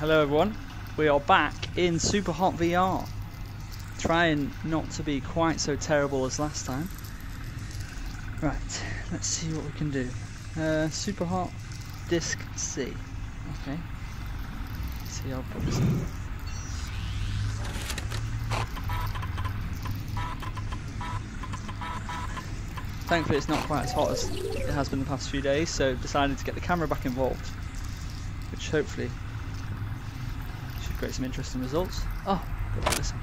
Hello everyone, we are back in Super Hot VR, trying not to be quite so terrible as last time. Right, let's see what we can do. Super Hot Disc C. Okay. Let's see our books. Thankfully it's not quite as hot as it has been the past few days, so decided to get the camera back involved, which hopefully should create some interesting results. Oh, listen.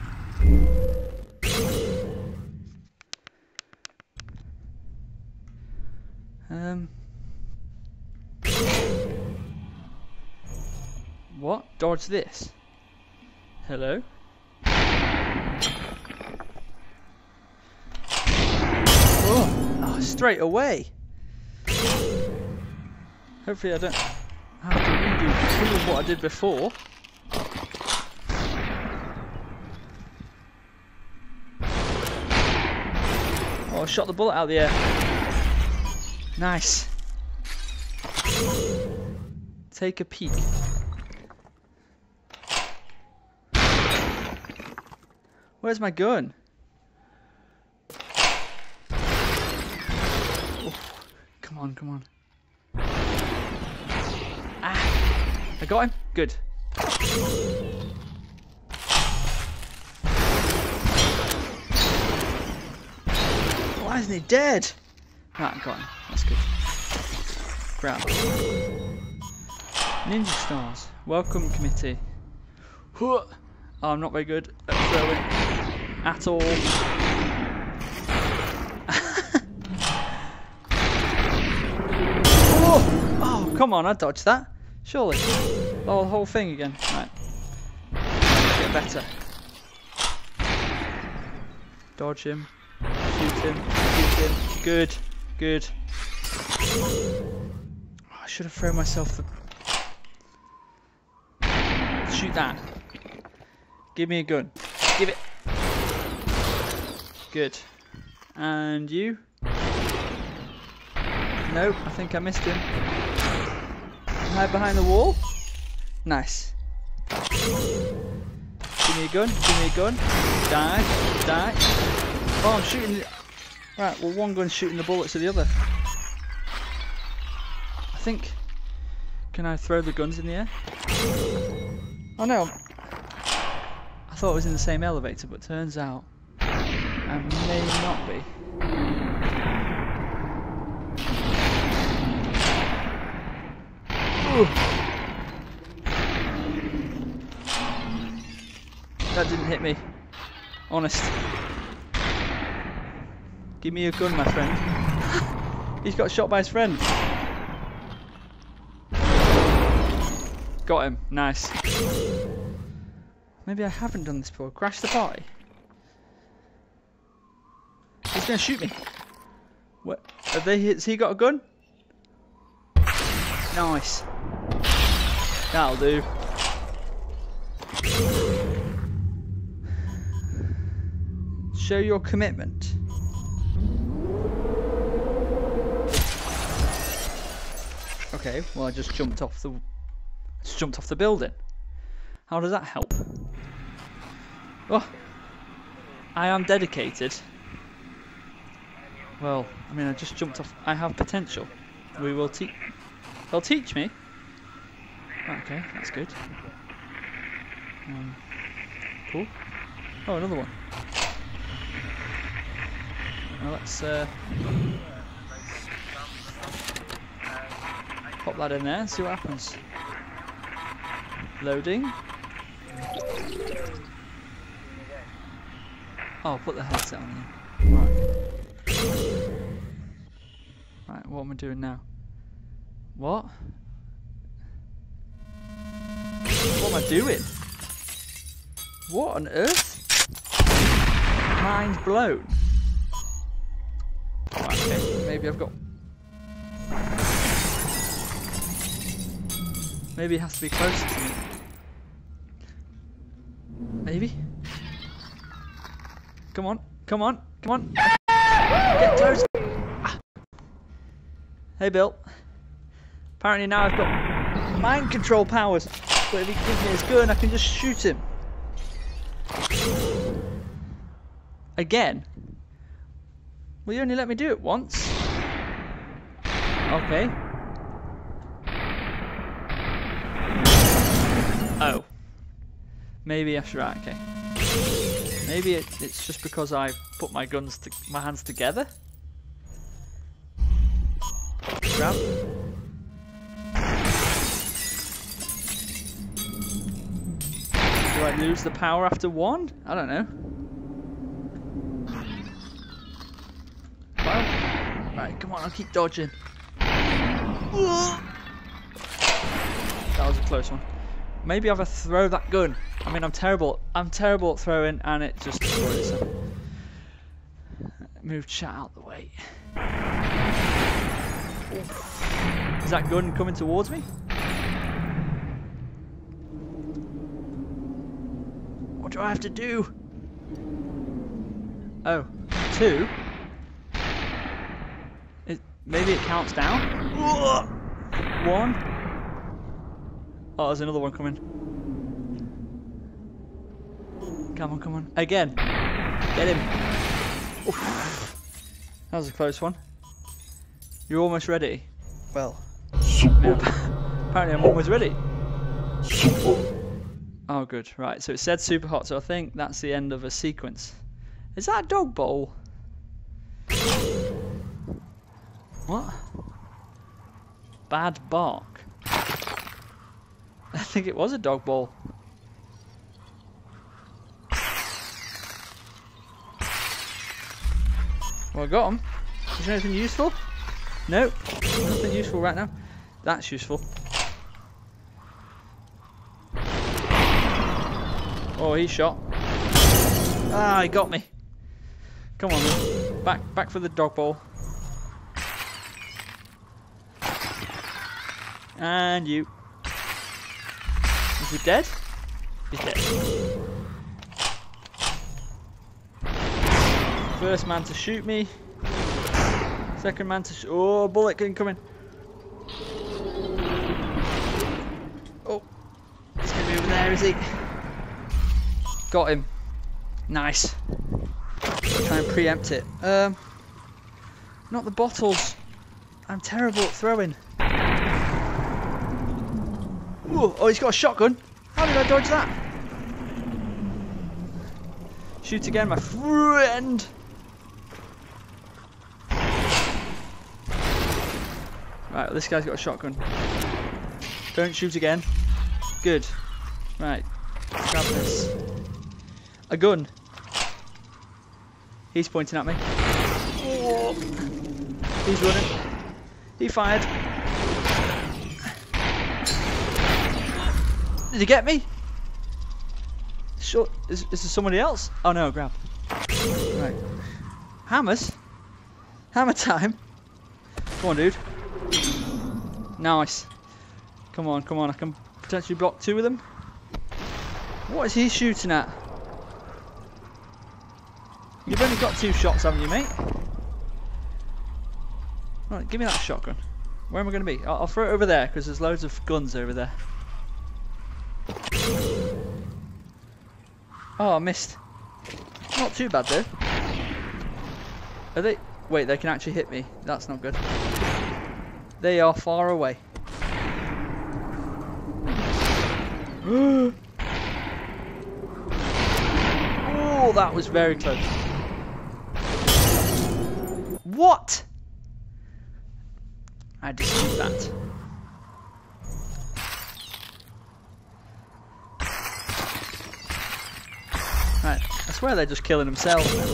What? Dodge this. Hello? Straight away. Hopefully I don't have to redo two of what I did before. Oh, I shot the bullet out of the air. Nice. Take a peek. Where's my gun? Come on, come on. Ah! I got him? Good. Why isn't he dead? Right, I got him. That's good. Grab. Ninja Stars. Welcome, committee. Oh, I'm not very good at throwing at all. Come on, I dodged that. Surely. Oh, the whole thing again. Right. Get better. Dodge him. Shoot him. Shoot him. Good. Good. Oh, I should have thrown myself the... Shoot that. Give me a gun. Give it. Good. And you? Nope, I think I missed him. Hide behind the wall. Nice. Give me a gun. Give me a gun. Die. Die. Oh, I'm shooting. Right, well, one gun's shooting the bullets at the other. I think. Can I throw the guns in the air? Oh no. I thought it was in the same elevator, but turns out I may not be. Ooh. That didn't hit me. Honest. Give me a gun, my friend. He's got shot by his friend. Got him. Nice. Maybe I haven't done this before. Crash the party. He's gonna shoot me. What? Have they? Has he got a gun? Nice. That'll do. Show your commitment. Okay, well I just jumped off the building. How does that help? Oh, I am dedicated. Well, I mean I just jumped off. I have potential. We will teach. They'll teach me. Okay, that's good. Cool. Oh, another one. Well, let's pop that in there and see what happens. Loading. Oh, put the headset on there. Right. Right, what am I doing now? What? What am I doing? What on earth? Mind blown. Right, okay, maybe I've got... Maybe it has to be closer to me. Maybe? Come on, come on, come on. Get close. Hey, Bill. Apparently now I've got mind control powers. But if he gives me his gun, I can just shoot him. Again? Well, you only let me do it once. Okay. Oh. Maybe I should... Right, okay. Maybe it's just because I put my guns... my hands together? Grab. Do I lose the power after one? I don't know. Well, right, come on, I'll keep dodging. That was a close one. Maybe if I throw that gun. I mean, I'm terrible at throwing, and it just destroys them. Move chat out the way. Is that gun coming towards me? What do I have to do? Oh, two? Maybe it counts down? One? Oh, there's another one coming. Come on, come on. Again. Get him. Oof. That was a close one. You're almost ready. Well. Super. Apparently I'm almost ready. Super. Oh, good. Right, so it said super hot, so I think that's the end of a sequence. Is that a dog bowl? What? Bad bark. I think it was a dog bowl. Well, I got him. Is there anything useful? No, nothing useful right now. That's useful. Oh, he shot. Ah, he got me. Come on, then. Back for the dog bowl. And you. Is he dead? He's dead. First man to shoot me. Second man to shoot. Oh, bullet incoming. Oh, he's gonna be over there, is he? Got him. Nice. Try and preempt it. Not the bottles. I'm terrible at throwing. Ooh, oh, he's got a shotgun. How did I dodge that? Shoot again, my friend. Right, well, this guy's got a shotgun. Don't shoot again. Good. Right. Grab this. A gun. He's pointing at me. Oh. He's running. He fired. Did he get me? Sure. Is there somebody else? Oh no, grab. Right. Hammers? Hammer time. Come on, dude. Nice. Come on, come on. I can potentially block two of them. What is he shooting at? You've only got two shots, haven't you, mate? Right, give me that shotgun. Where am I going to be? I'll throw it over there because there's loads of guns over there. Oh, I missed. Not too bad though. Are they? Wait, they can actually hit me. That's not good. They are far away. Oh, that was very close. What? I dispute that. Right, I swear they're just killing themselves now.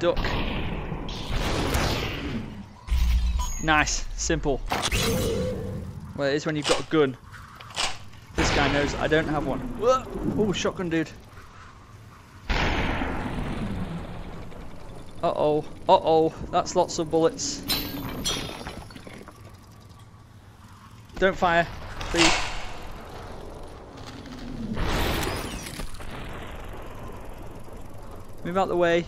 Duck. Nice. Simple. Well, it is when you've got a gun. This guy knows I don't have one. Oh, shotgun dude. Uh-oh. Uh-oh. That's lots of bullets. Don't fire. Please. Move out the way.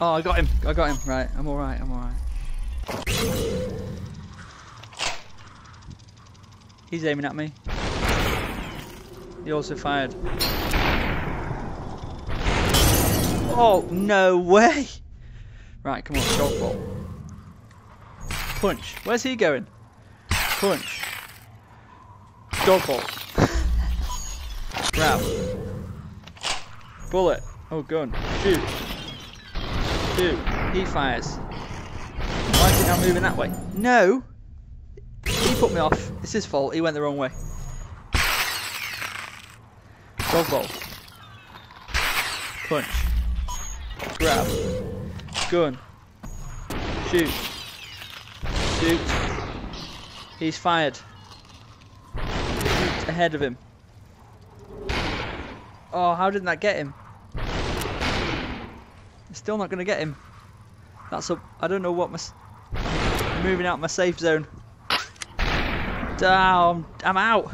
Oh, I got him. I got him. Right. I'm all right. I'm all right. He's aiming at me. He also fired. Oh, no way. Right, come on. Short ball. Punch. Where's he going? Punch. Dog ball. Grab. Bullet. Oh, gun. Shoot. Shoot. He fires. Why is he now moving that way? No. He put me off. It's his fault. He went the wrong way. Dog ball. Punch. Grab. Gun. Shoot. Shoot. He's fired. Shoot ahead of him. Oh, how didn't that get him? It's still not going to get him. That's a... I don't know what my... I'm moving out of my safe zone. Down. I'm out.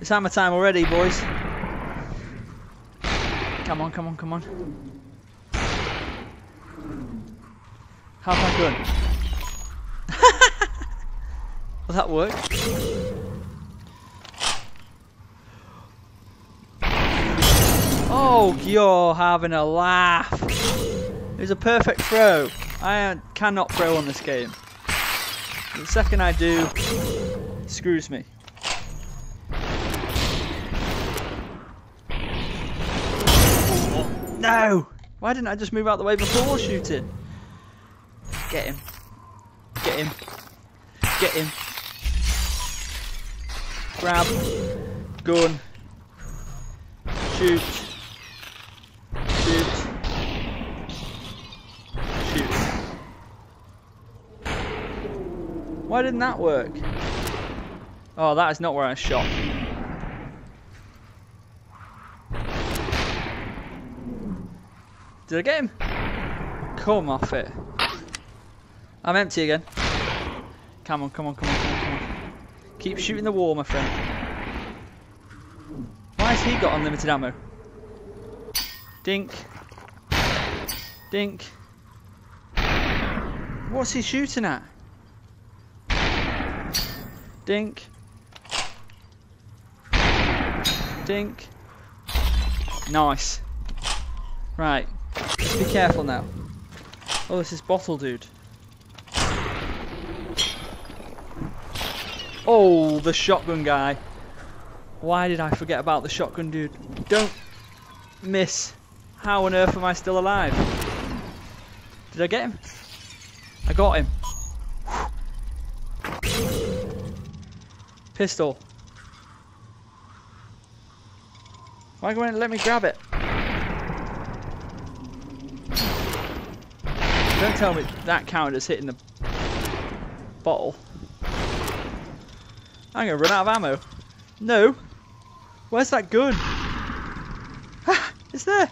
It's hammer time already, boys. Come on, come on, come on. How's my gun? Will that work? Oh, you're having a laugh. It was a perfect throw. I cannot throw on this game. The second I do, it screws me. No! Why didn't I just move out the way before shooting? Get him. Get him. Get him. Grab. Gun. Shoot. Shoot. Shoot. Why didn't that work? Oh, that is not where I shot. Did I get him? Come off it. I'm empty again. Come on, come on, come on, come on, come on. Keep shooting the wall, my friend. Why has he got unlimited ammo? Dink. Dink. What's he shooting at? Dink. Dink. Nice. Right. Let's be careful now. Oh, this is Bottle Dude. Oh, the shotgun guy. Why did I forget about the shotgun dude? Don't miss. How on earth am I still alive? Did I get him? I got him. Pistol. Why won't it let me grab it? Don't tell me that counted as hitting the bottle. I'm gonna run out of ammo. No. Where's that gun? Ah, it's there.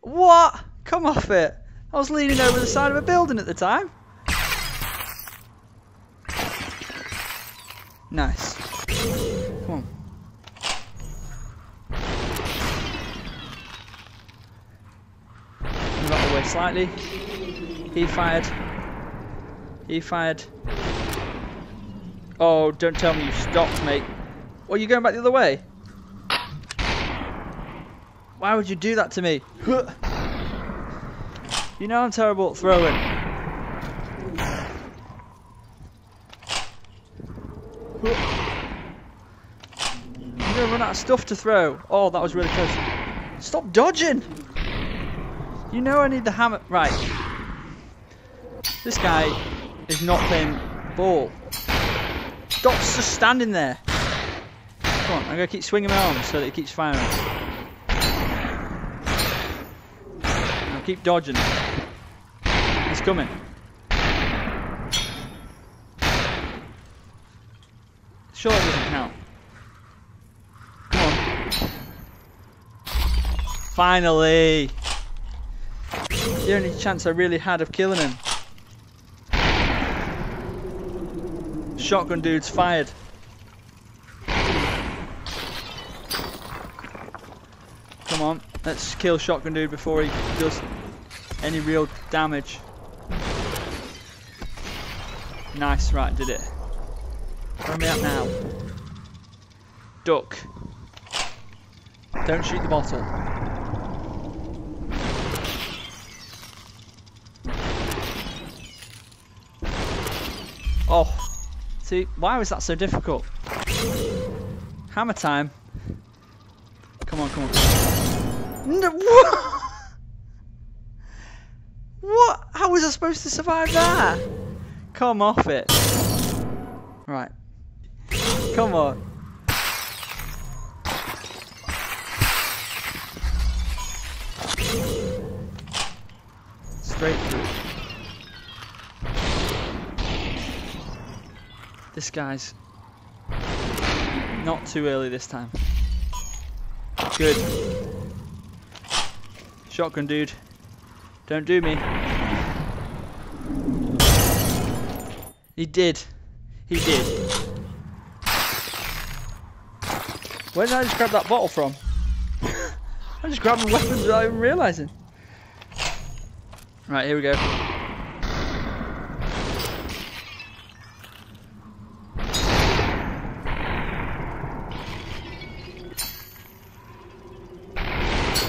What? Come off it. I was leaning over the side of a building at the time. Nice. Come on. Move out of the way slightly. He fired. He fired. Oh, don't tell me you stopped, mate. Or you going back the other way? Why would you do that to me? You know I'm terrible at throwing. I'm gonna run out of stuff to throw. Oh, that was really close. Stop dodging! You know I need the hammer. Right. This guy is not playing ball. Stop just standing there. Come on, I'm going to keep swinging my arm so that he keeps firing. I'll keep dodging. He's coming. Sure, it doesn't count. Come on. Finally! The only chance I really had of killing him. Shotgun dude's fired. Come on, let's kill Shotgun Dude before he does any real damage. Nice, right, did it. Throw me out now. Duck. Don't shoot the bottle. Oh, see, why was that so difficult? Hammer time. Come on, come on. No, what? What? How was I supposed to survive that? Come off it. Right. Come on. Straight through. This guy's not too early this time. Good. Shotgun Dude. Don't do me. He did. He did. Where did I just grab that bottle from? I just grabbed weapons without even realising. Right, here we go.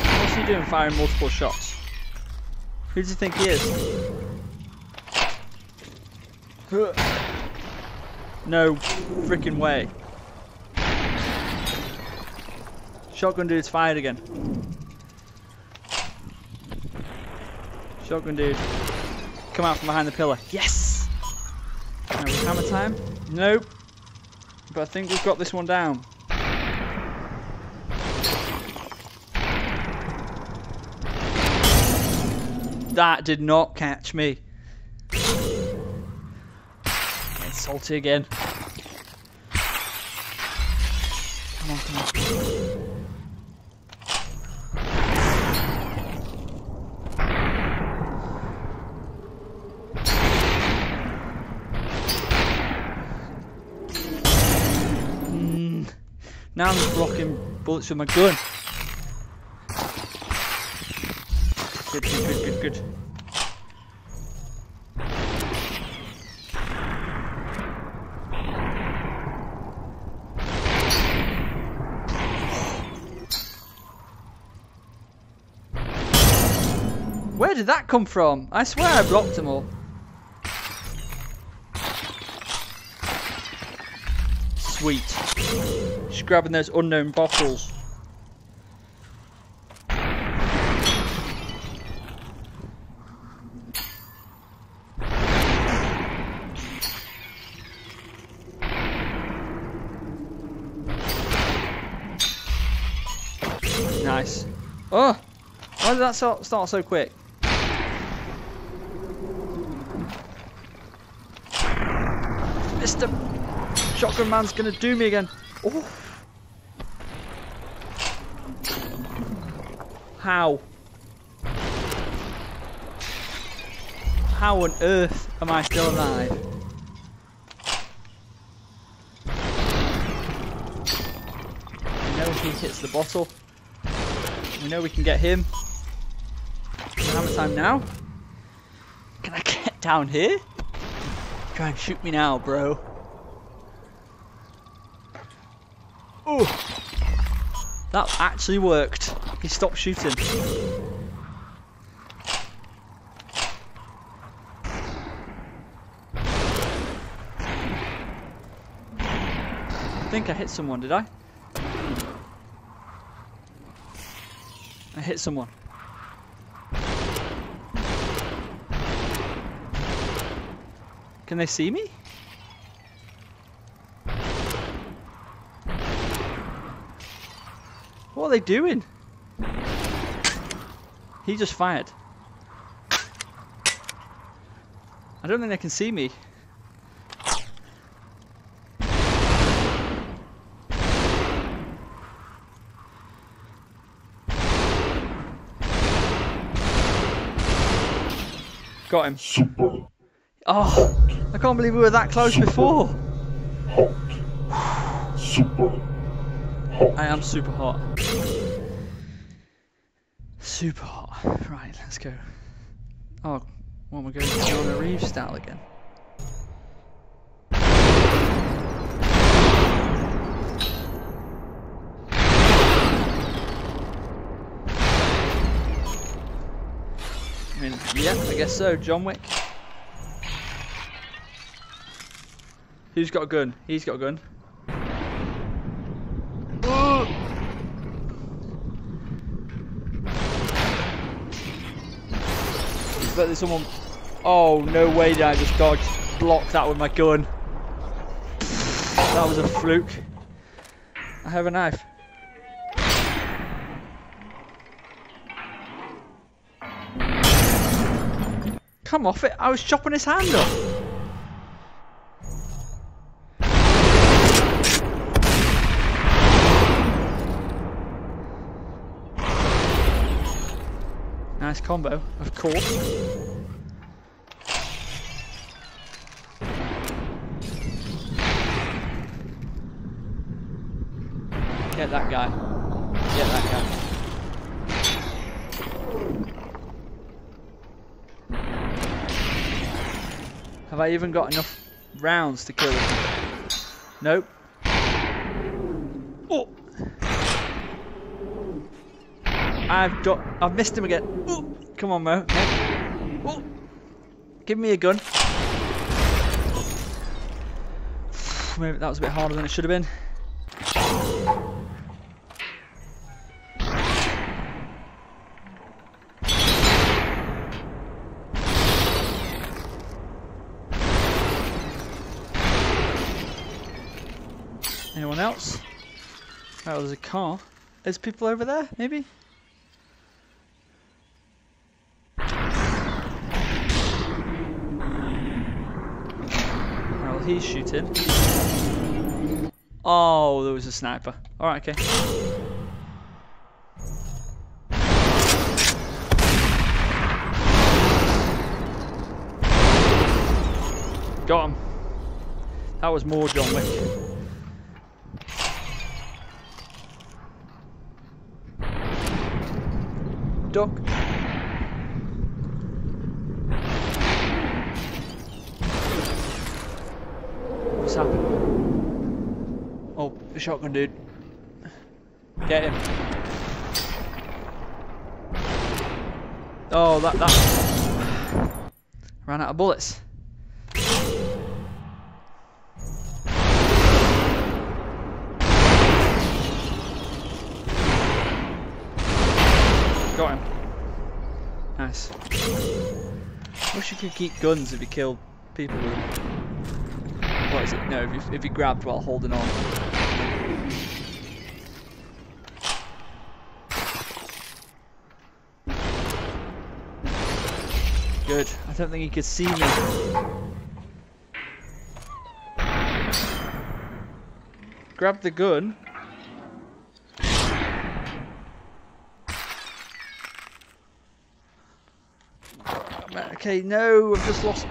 What's he doing firing multiple shots? Who do you think he is? No freaking way. Shotgun Dude's fired again. Shotgun Dude. Come out from behind the pillar. Yes! Now we hammer time. Nope. But I think we've got this one down. That did not catch me. It's salty again. Come on, come on. Now I'm just blocking bullets with my gun. Good, good, good, good, good. Where did that come from? I swear I blocked them all. Sweet. Just grabbing those unknown bottles. Nice. Oh! Why did that start so quick? Mr. Shotgun Man's gonna do me again. Oh. How on earth am I still alive? We know he hits the bottle. We know we can get him. Hammer time now. Can I get down here? Try and shoot me now, bro. Ooh! That actually worked. He stopped shooting. I think I hit someone, did I? I hit someone. Can they see me? What are they doing? He just fired. I don't think they can see me. Got him. Super. Oh, I can't believe we were that close before. Hot. Super hot. I am super hot. Super hot. Right, let's go. Oh, well, we're going to do the Reeves style again. I mean, yeah, I guess so. John Wick. Who's got a gun? He's got a gun. But there's someone. Oh, no way did I just dodge. Blocked that with my gun. That was a fluke. I have a knife. Come off it. I was chopping his hand off. Nice combo, of course. Get that guy. Get that guy. Have I even got enough rounds to kill him? Nope. Oh! I've missed him again. Ooh, come on, Mo. Ooh, give me a gun. Maybe that was a bit harder than it should have been. Anyone else? That was a car. There's people over there, maybe? He's shooting. Oh, there was a sniper. Alright, okay. Got him. That was more John Wick. Duck. Happened. Oh, the shotgun dude. Get him. Oh, that. Ran out of bullets. Got him. Nice. Wish you could keep guns if you kill people with them. What is it? No, if you grabbed while holding on. Good. I don't think he could see me. Grab the gun. Okay, no, I've just lost.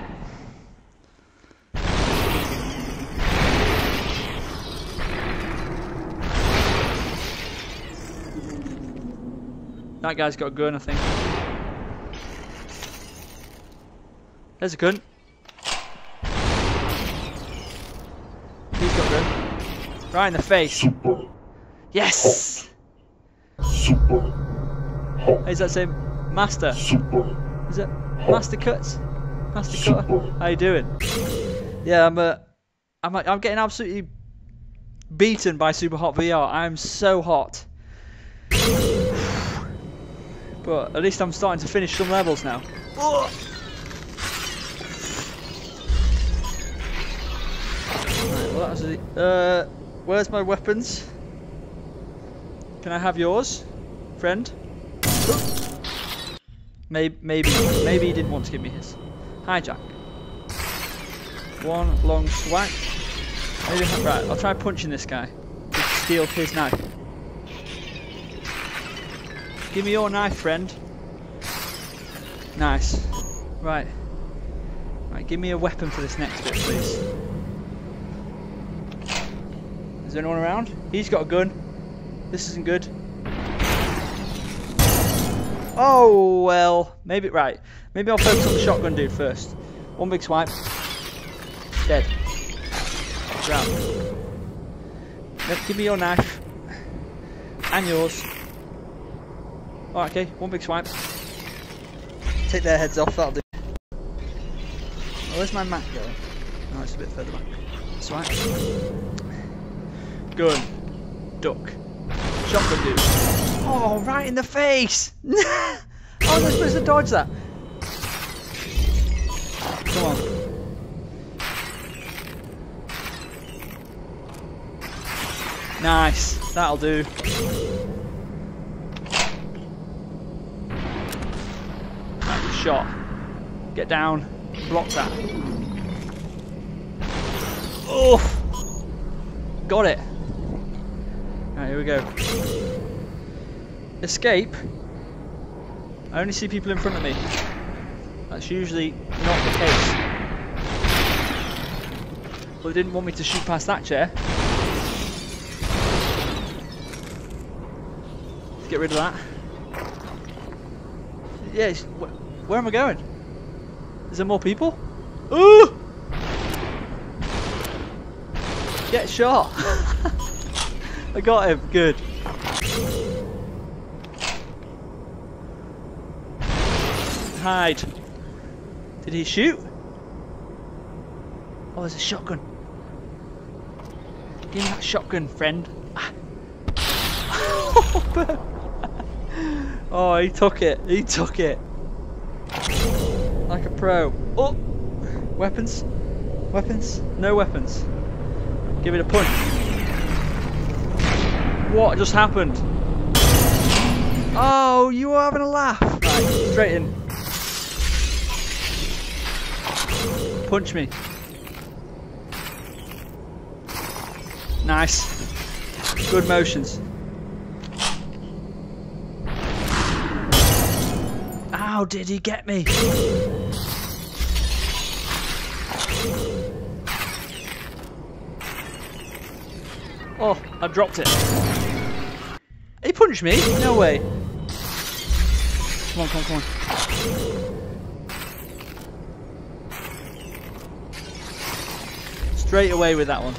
That guy's got a gun, I think. There's a gun. He's got a gun. Right in the face. Super. Yes! Hot. Super. Hot. Is that same Master? Super. Is it Master Cuts? Master Super. Cutter? How you doing? Yeah, I'm getting absolutely beaten by Super Hot VR. I'm so hot. But at least I'm starting to finish some levels now. Oh. Right, well, that was the, where's my weapons? Can I have yours, friend? Maybe he didn't want to give me his. Hi, Jack. One long swack. Maybe, right, I'll try punching this guy to steal his knife. Give me your knife, friend. Nice. Right. Right, give me a weapon for this next bit, please. Is there anyone around? He's got a gun. This isn't good. Oh, well. Maybe, right. Maybe I'll focus on the shotgun dude first. One big swipe. Dead. Grab. Give me your knife. And yours. Oh, okay. One big swipe. Take their heads off. That'll do. Oh, where's my map going? Oh, it's a bit further back. Swipe. Gun. Duck. Shotgun dude. Oh, right in the face! How was I supposed to dodge that? Come on. Nice. That'll do. That was shot. Get down. Block that. Oh! Got it. Alright, here we go. Escape. I only see people in front of me. That's usually not the case. Well, they didn't want me to shoot past that chair. Let's get rid of that. Yeah, where am I going? Is there more people? Ooh! Get shot! I got him, good. Hide. Did he shoot? Oh, there's a shotgun. Give me that shotgun, friend. Oh, he took it. He took it. Like a pro. Oh! Weapons. Weapons. No weapons. Give it a punch. What just happened? Oh, you were having a laugh. Right, straight in. Punch me. Nice. Good motions. How did he get me? Oh, I dropped it. He punched me? No way. Come on, come on, come on. Straight away with that one.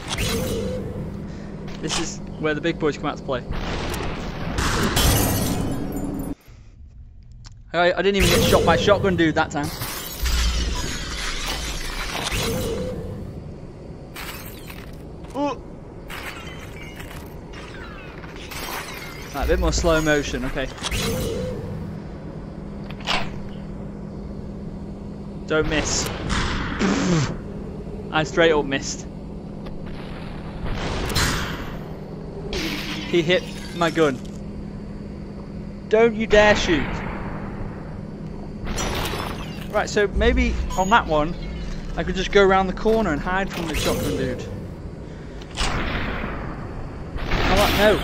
This is where the big boys come out to play. I didn't even get shot by shotgun dude that time. Ooh. Right, a bit more slow motion, okay. Don't miss. I straight up missed. He hit my gun. Don't you dare shoot. Right, so maybe on that one, I could just go around the corner and hide from the shotgun dude. How about no,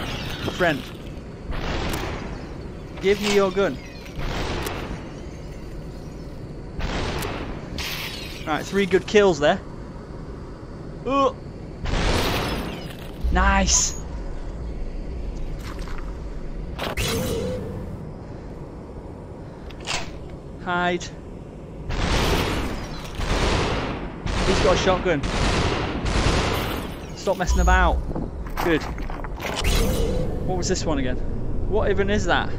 friend? Give me your gun. Alright, 3 good kills there. Ooh. Nice! Hide. He's got a shotgun. Stop messing about. Good. What was this one again? What even is that?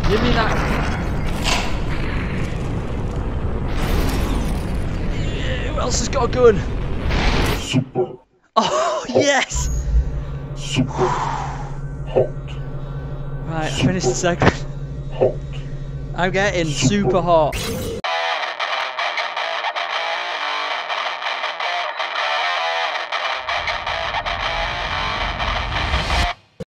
Give me that. Who else has got a gun? Super. Oh, hot. Yes! Super hot. Right, I finished the second. Hot. I'm getting super hot.